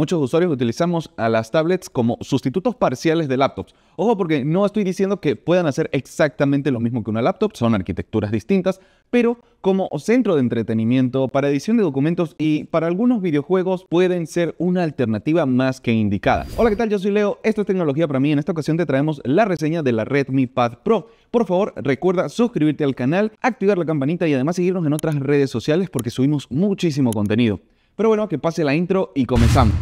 Muchos usuarios utilizamos a las tablets como sustitutos parciales de laptops. Ojo, porque no estoy diciendo que puedan hacer exactamente lo mismo que una laptop, son arquitecturas distintas, pero como centro de entretenimiento, para edición de documentos y para algunos videojuegos pueden ser una alternativa más que indicada. Hola, ¿qué tal? Yo soy Leo, esto es Tecnología para mí. En esta ocasión te traemos la reseña de la Redmi Pad Pro. Por favor, recuerda suscribirte al canal, activar la campanita y además seguirnos en otras redes sociales porque subimos muchísimo contenido. Pero bueno, que pase la intro y comenzamos.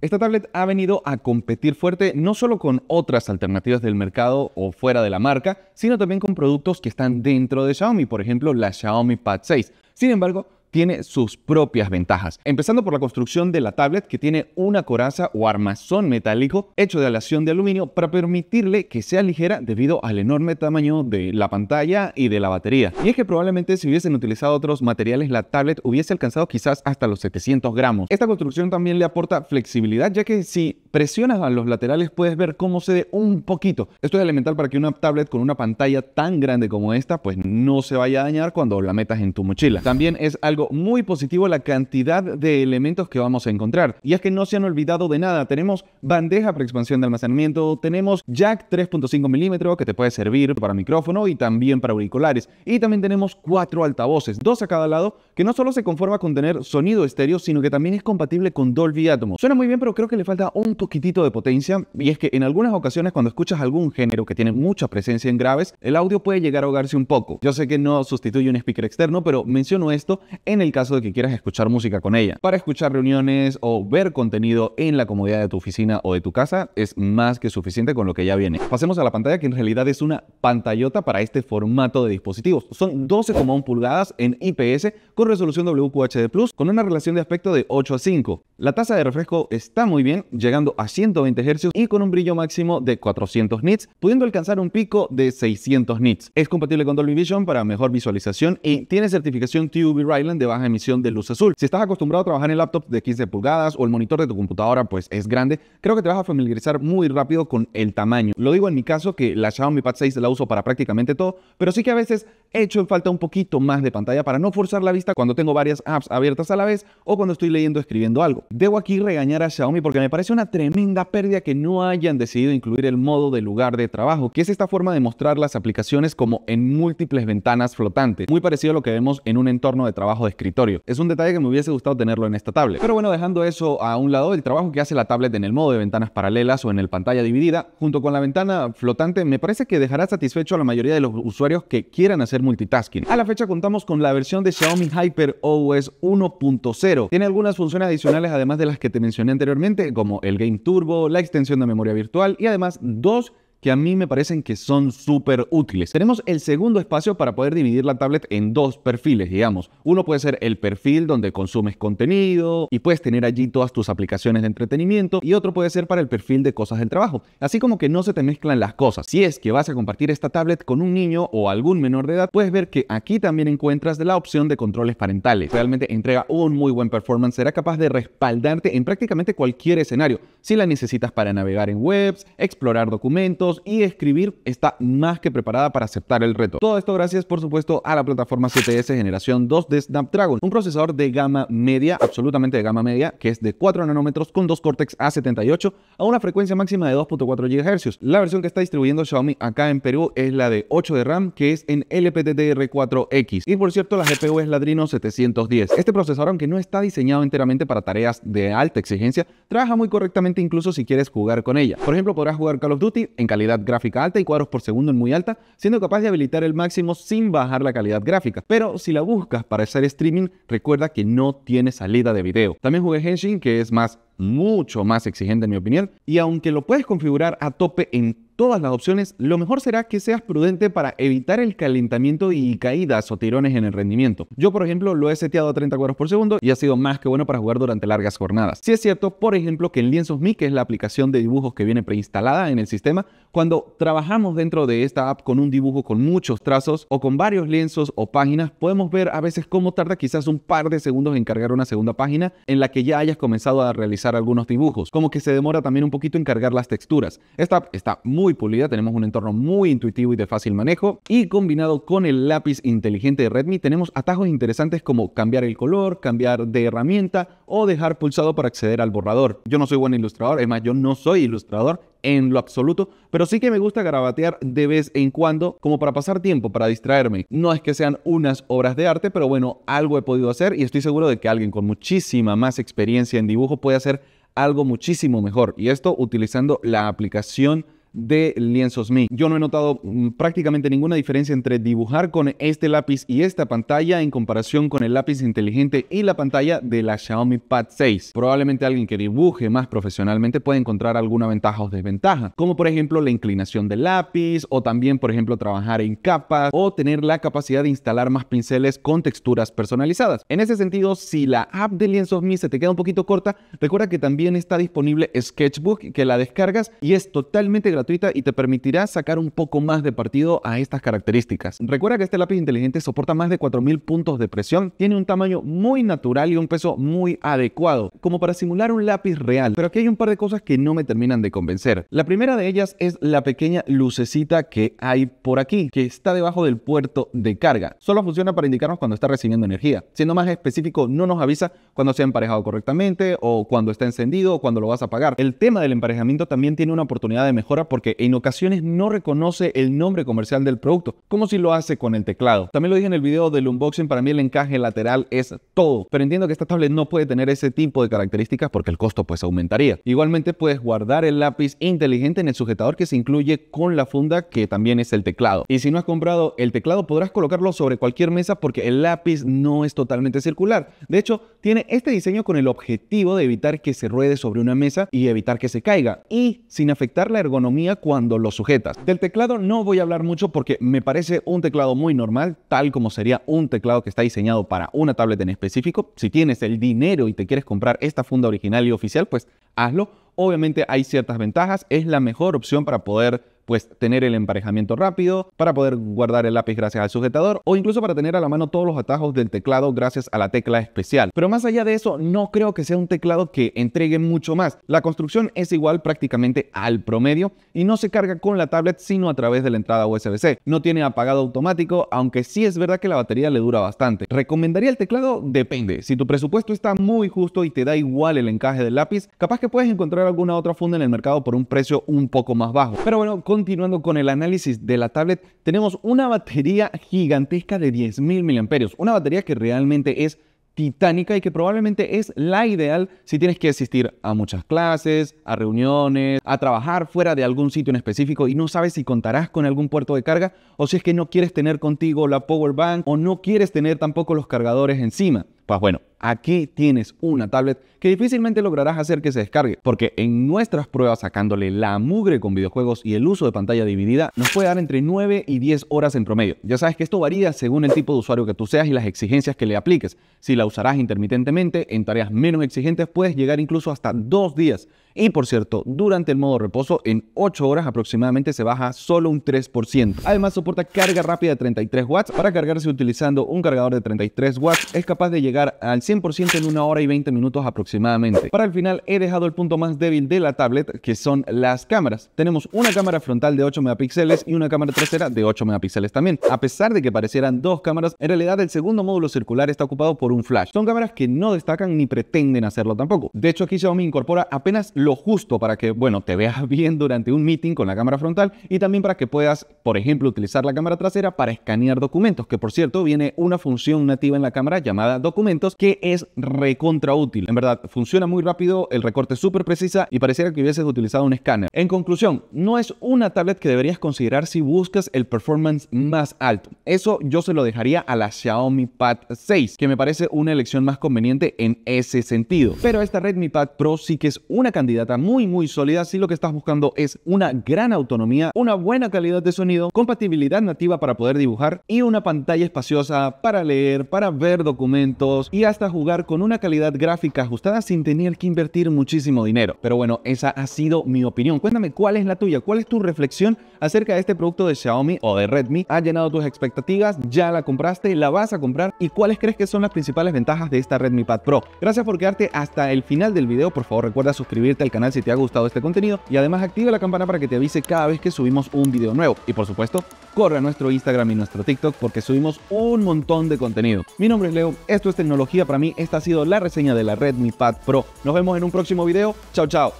Esta tablet ha venido a competir fuerte no solo con otras alternativas del mercado o fuera de la marca, sino también con productos que están dentro de Xiaomi, por ejemplo la Xiaomi Pad 6. Sin embargo, tiene sus propias ventajas, empezando por la construcción de la tablet, que tiene una coraza o armazón metálico hecho de aleación de aluminio para permitirle que sea ligera debido al enorme tamaño de la pantalla y de la batería. Y es que probablemente si hubiesen utilizado otros materiales la tablet hubiese alcanzado quizás hasta los 700 gramos. Esta construcción también le aporta flexibilidad, ya que si presionas a los laterales puedes ver cómo cede un poquito. Esto es elemental para que una tablet con una pantalla tan grande como esta pues no se vaya a dañar cuando la metas en tu mochila. También es algo muy positivo la cantidad de elementos que vamos a encontrar, y es que no se han olvidado de nada. Tenemos bandeja para expansión de almacenamiento, tenemos jack 3.5 milímetros que te puede servir para micrófono y también para auriculares, y también tenemos 4 altavoces, 2 a cada lado, que no solo se conforma con tener sonido estéreo, sino que también es compatible con Dolby Atomos. Suena muy bien, pero creo que le falta un poquitito de potencia, y es que en algunas ocasiones cuando escuchas algún género que tiene mucha presencia en graves, el audio puede llegar a ahogarse un poco. Yo sé que no sustituye un speaker externo, pero menciono esto en el caso de que quieras escuchar música con ella. Para escuchar reuniones o ver contenido en la comodidad de tu oficina o de tu casa es más que suficiente con lo que ya viene. Pasemos a la pantalla, que en realidad es una pantallota para este formato de dispositivos. Son 12,1 pulgadas en IPS con resolución WQHD+, con una relación de aspecto de 8 a 5. La tasa de refresco está muy bien, llegando a 120 Hz y con un brillo máximo de 400 nits, pudiendo alcanzar un pico de 600 nits. Es compatible con Dolby Vision para mejor visualización y tiene certificación TUV Rheinland de baja emisión de luz azul. Si estás acostumbrado a trabajar en laptops de 15 pulgadas o el monitor de tu computadora pues es grande, creo que te vas a familiarizar muy rápido con el tamaño. Lo digo en mi caso, que la Xiaomi Pad 6 la uso para prácticamente todo, pero sí que a veces he hecho en falta un poquito más de pantalla para no forzar la vista cuando tengo varias apps abiertas a la vez o cuando estoy leyendo o escribiendo algo. Debo aquí regañar a Xiaomi porque me parece una tremenda pérdida que no hayan decidido incluir el modo de lugar de trabajo, que es esta forma de mostrar las aplicaciones como en múltiples ventanas flotantes, muy parecido a lo que vemos en un entorno de trabajo de escritorio. Es un detalle que me hubiese gustado tenerlo en esta tablet. Pero bueno, dejando eso a un lado, el trabajo que hace la tablet en el modo de ventanas paralelas o en el pantalla dividida, junto con la ventana flotante, me parece que dejará satisfecho a la mayoría de los usuarios que quieran hacer multitasking. A la fecha contamos con la versión de Xiaomi HyperOS 1.0. Tiene algunas funciones adicionales además de las que te mencioné anteriormente, como el Game Turbo, la extensión de memoria virtual y además dos que a mí me parecen que son súper útiles. Tenemos el segundo espacio para poder dividir la tablet en dos perfiles, digamos. Uno puede ser el perfil donde consumes contenido y puedes tener allí todas tus aplicaciones de entretenimiento, y otro puede ser para el perfil de cosas del trabajo. Así como que no se te mezclan las cosas. Si es que vas a compartir esta tablet con un niño o algún menor de edad, puedes ver que aquí también encuentras la opción de controles parentales. Realmente entrega un muy buen performance. Será capaz de respaldarte en prácticamente cualquier escenario. Si la necesitas para navegar en webs, explorar documentos y escribir, está más que preparada para aceptar el reto. Todo esto gracias, por supuesto, a la plataforma 7S generación 2 de Snapdragon, un procesador de gama media, absolutamente de gama media, que es de 4 nanómetros con 2 Cortex A78 a una frecuencia máxima de 2.4 GHz. La versión que está distribuyendo Xiaomi acá en Perú es la de 8 de RAM, que es en LPDDR4X. Y por cierto, la GPU es la Adreno 710. Este procesador, aunque no está diseñado enteramente para tareas de alta exigencia, trabaja muy correctamente incluso si quieres jugar con ella. Por ejemplo, podrás jugar Call of Duty en calidad gráfica alta y cuadros por segundo en muy alta, siendo capaz de habilitar el máximo sin bajar la calidad gráfica. Pero si la buscas para hacer streaming, recuerda que no tiene salida de video. También jugué Genshin, que es mucho más exigente en mi opinión, y aunque lo puedes configurar a tope en todas las opciones, lo mejor será que seas prudente para evitar el calentamiento y caídas o tirones en el rendimiento. Yo, por ejemplo, lo he seteado a 30 cuadros por segundo y ha sido más que bueno para jugar durante largas jornadas. Sí es cierto, por ejemplo, que en Lienzos Mi, que es la aplicación de dibujos que viene preinstalada en el sistema, cuando trabajamos dentro de esta app con un dibujo con muchos trazos o con varios lienzos o páginas, podemos ver a veces cómo tarda quizás un par de segundos en cargar una segunda página en la que ya hayas comenzado a realizar algunos dibujos, como que se demora también un poquito en cargar las texturas. Esta app está muy muy pulida, tenemos un entorno muy intuitivo y de fácil manejo, y combinado con el lápiz inteligente de Redmi tenemos atajos interesantes como cambiar el color, cambiar de herramienta o dejar pulsado para acceder al borrador. Yo no soy buen ilustrador, es más, yo no soy ilustrador en lo absoluto, pero sí que me gusta garabatear de vez en cuando como para pasar tiempo, para distraerme. No es que sean unas obras de arte, pero bueno, algo he podido hacer y estoy seguro de que alguien con muchísima más experiencia en dibujo puede hacer algo muchísimo mejor, y esto utilizando la aplicación de Lienzos Mi. Yo no he notado prácticamente ninguna diferencia entre dibujar con este lápiz y esta pantalla en comparación con el lápiz inteligente y la pantalla de la Xiaomi Pad 6. Probablemente alguien que dibuje más profesionalmente puede encontrar alguna ventaja o desventaja, como por ejemplo la inclinación del lápiz, o también por ejemplo trabajar en capas, o tener la capacidad de instalar más pinceles con texturas personalizadas. En ese sentido, si la app de Lienzos Mi se te queda un poquito corta, recuerda que también está disponible Sketchbook, que la descargas y es totalmente gratuita y te permitirá sacar un poco más de partido a estas características. Recuerda que este lápiz inteligente soporta más de 4000 puntos de presión, tiene un tamaño muy natural y un peso muy adecuado, como para simular un lápiz real. Pero aquí hay un par de cosas que no me terminan de convencer. La primera de ellas es la pequeña lucecita que hay por aquí, que está debajo del puerto de carga. Solo funciona para indicarnos cuando está recibiendo energía. Siendo más específico, no nos avisa cuando se ha emparejado correctamente, o cuando está encendido, o cuando lo vas a apagar. El tema del emparejamiento también tiene una oportunidad de mejora, porque en ocasiones no reconoce el nombre comercial del producto, como si lo hace con el teclado. También lo dije en el video del unboxing, para mí el encaje lateral es todo, pero entiendo que esta tablet no puede tener ese tipo de características porque el costo pues aumentaría. Igualmente puedes guardar el lápiz inteligente en el sujetador que se incluye con la funda, que también es el teclado. Y si no has comprado el teclado, podrás colocarlo sobre cualquier mesa porque el lápiz no es totalmente circular. De hecho, tiene este diseño con el objetivo de evitar que se ruede sobre una mesa y evitar que se caiga, y sin afectar la ergonomía cuando lo sujetas. Del teclado no voy a hablar mucho porque me parece un teclado muy normal, tal como sería un teclado que está diseñado para una tablet en específico. Si tienes el dinero y te quieres comprar esta funda original y oficial, pues hazlo. Obviamente hay ciertas ventajas, es la mejor opción para poder pues tener el emparejamiento rápido, para poder guardar el lápiz gracias al sujetador, o incluso para tener a la mano todos los atajos del teclado gracias a la tecla especial. Pero más allá de eso, no creo que sea un teclado que entregue mucho más. La construcción es igual prácticamente al promedio y no se carga con la tablet sino a través de la entrada USB-C. No tiene apagado automático, aunque sí es verdad que la batería le dura bastante. ¿Recomendaría el teclado? Depende. Si tu presupuesto está muy justo y te da igual el encaje del lápiz, capaz que puedes encontrar alguna otra funda en el mercado por un precio un poco más bajo. Pero bueno, continuando con el análisis de la tablet, tenemos una batería gigantesca de 10.000 mAh, una batería que realmente es titánica y que probablemente es la ideal si tienes que asistir a muchas clases, a reuniones, a trabajar fuera de algún sitio en específico y no sabes si contarás con algún puerto de carga, o si es que no quieres tener contigo la power bank o no quieres tener tampoco los cargadores encima. Pues bueno, aquí tienes una tablet que difícilmente lograrás hacer que se descargue, porque en nuestras pruebas, sacándole la mugre con videojuegos y el uso de pantalla dividida, nos puede dar entre 9 y 10 horas en promedio. Ya sabes que esto varía según el tipo de usuario que tú seas y las exigencias que le apliques. Si la usarás intermitentemente, en tareas menos exigentes puedes llegar incluso hasta 2 días. Y por cierto, durante el modo reposo, en 8 horas aproximadamente se baja solo un 3%. Además, soporta carga rápida de 33 watts. Para cargarse utilizando un cargador de 33 watts, es capaz de llegar al 100% en 1 hora y 20 minutos aproximadamente. Para el final, he dejado el punto más débil de la tablet, que son las cámaras. Tenemos una cámara frontal de 8 megapíxeles y una cámara trasera de 8 megapíxeles también. A pesar de que parecieran dos cámaras, en realidad el segundo módulo circular está ocupado por un flash. Son cámaras que no destacan ni pretenden hacerlo tampoco. De hecho, aquí Xiaomi incorpora apenas lo justo para que, bueno, te veas bien durante un meeting con la cámara frontal, y también para que puedas, por ejemplo, utilizar la cámara trasera para escanear documentos, que por cierto viene una función nativa en la cámara llamada documentos, que es recontra útil. En verdad, funciona muy rápido, el recorte es súper precisa y pareciera que hubieses utilizado un escáner. En conclusión, no es una tablet que deberías considerar si buscas el performance más alto. Eso yo se lo dejaría a la Xiaomi Pad 6, que me parece una elección más conveniente en ese sentido. Pero esta Redmi Pad Pro sí que es una candidata muy sólida si lo que estás buscando es una gran autonomía, una buena calidad de sonido, compatibilidad nativa para poder dibujar y una pantalla espaciosa para leer, para ver documentos y hasta jugar, con una calidad gráfica ajustada sin tener que invertir muchísimo dinero. Pero bueno, esa ha sido mi opinión. Cuéntame cuál es la tuya, cuál es tu reflexión acerca de este producto de Xiaomi o de Redmi. ¿Ha llenado tus expectativas? ¿Ya la compraste? ¿La vas a comprar? ¿Y cuáles crees que son las principales ventajas de esta Redmi Pad Pro? Gracias por quedarte hasta el final del video. Por favor, recuerda suscribirte al canal si te ha gustado este contenido y además activa la campana para que te avise cada vez que subimos un video nuevo. Y por supuesto, corre a nuestro Instagram y nuestro TikTok porque subimos un montón de contenido. Mi nombre es Leo, esto es Tecnología para mí, esta ha sido la reseña de la Redmi Pad Pro. Nos vemos en un próximo video, chao chao.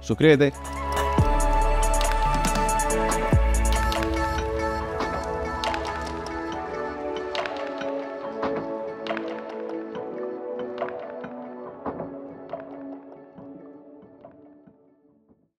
Suscríbete.